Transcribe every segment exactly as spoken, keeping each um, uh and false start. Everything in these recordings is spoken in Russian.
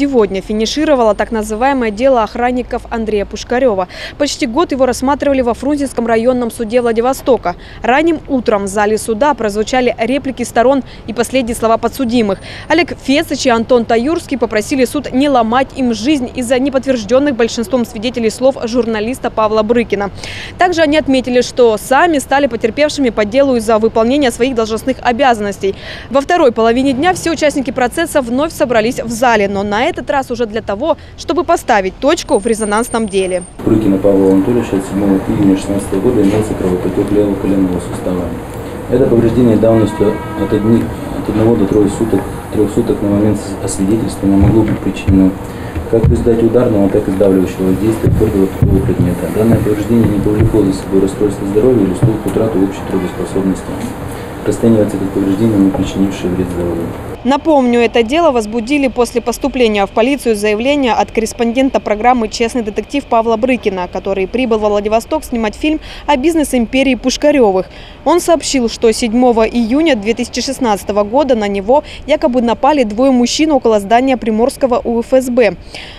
сегодня финишировало так называемое дело охранников Андрея Пушкарева. Почти год его рассматривали во Фрунзенском районном суде Владивостока. Ранним утром в зале суда прозвучали реплики сторон и последние слова подсудимых. Олег Фесович и Антон Таюрский попросили суд не ломать им жизнь из-за неподтвержденных большинством свидетелей слов журналиста Павла Брыкина. Также они отметили, что сами стали потерпевшими по делу из-за выполнения своих должностных обязанностей. Во второй половине дня все участники процесса вновь собрались в зале, но на этот раз уже для того, чтобы поставить точку в резонансном деле. Брыкина Павла Анатольевича от седьмого июня две тысячи шестнадцатого года имеется кровопотек левого коленного сустава. Это повреждение давностью от одних от одного до трех суток, трех суток на момент освидетельствования могло быть причинено как в результате ударного, так и сдавливающего действия твердого такого предмета. Данное повреждение не повлекло за собой расстройство здоровья или слух утрату общей трудоспособности. Расценивается как повреждение, не причинившее вред здоровью. Напомню, это дело возбудили после поступления в полицию заявления от корреспондента программы «Честный детектив» Павла Брыкина, который прибыл во Владивосток снимать фильм о бизнес-империи Пушкаревых. Он сообщил, что седьмого июня две тысячи шестнадцатого года на него якобы напали двое мужчин около здания Приморского У Эф Эс Бэ.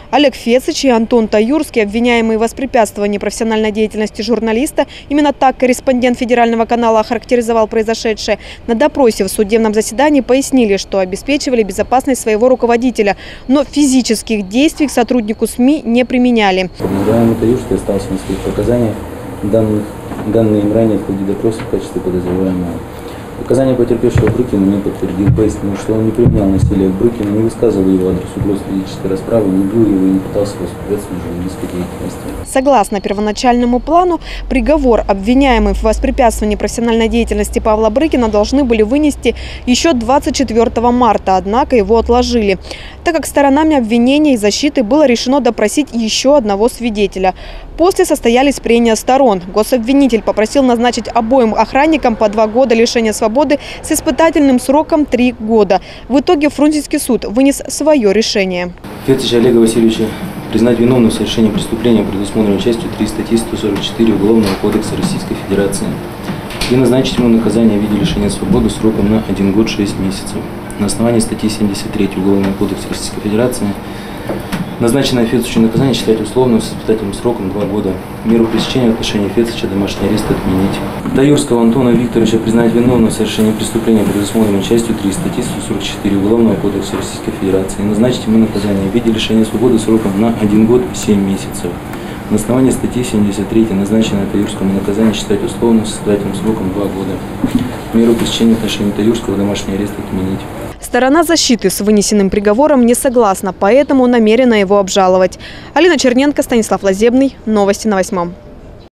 Олег Фесович и Антон Таюрский, обвиняемые в воспрепятствовании профессиональной деятельности журналиста, именно так корреспондент федерального канала охарактеризовал произошедшее, на допросе в судебном заседании пояснили, что обеспечивали безопасность своего руководителя, но физических действий к сотруднику СМИ не применяли. Подозреваемый Таюрский остался на своих показаниях, данных, данные им ранее в ходе допроса в качестве подозреваемого. Показания потерпевшего Брыкина не подтвердил, пояснил, что он не применял насилие к Брыкину, не высказывал его адрес угроз физической расправы, не бил его и не пытался воспрепятствовать журналистской деятельности. Согласно первоначальному плану, приговор обвиняемых в воспрепятствовании профессиональной деятельности Павла Брыкина должны были вынести еще двадцать четвёртого марта, однако его отложили, так как сторонами обвинения и защиты было решено допросить еще одного свидетеля. После состоялись прения сторон. Гособвинитель попросил назначить обоим охранникам по два года лишения свободы с испытательным сроком три года. В итоге Фрунзенский суд вынес свое решение. Фесовича Олега Васильевича признать виновным в совершении преступления, предусмотренного частью три статьи сто сорок четыре Уголовного кодекса Российской Федерации, и назначить ему наказание в виде лишения свободы сроком на один год шесть месяцев. На основании статьи семьдесят три Уголовного кодекса Российской Федерации назначенное Фесовичу наказание считать условным с испытательным сроком два года. Меру пресечения в отношении Фесовича домашний арест отменить. Таюрского Антона Викторовича признать виновным в совершении преступления, предусмотренного частью три статьи сто сорок четыре Уголовного кодекса Российской Федерации. Назначить ему наказание в виде лишения свободы сроком на один год семь месяцев. На основании статьи семьдесят три назначенное Таюрскому наказание считать условным с испытательным сроком два года. Меру пресечения в отношении Таюрского домашний арест отменить. Сторона защиты с вынесенным приговором не согласна, поэтому намерена его обжаловать. Алина Черненко, Станислав Лазебный. Новости на восьмом.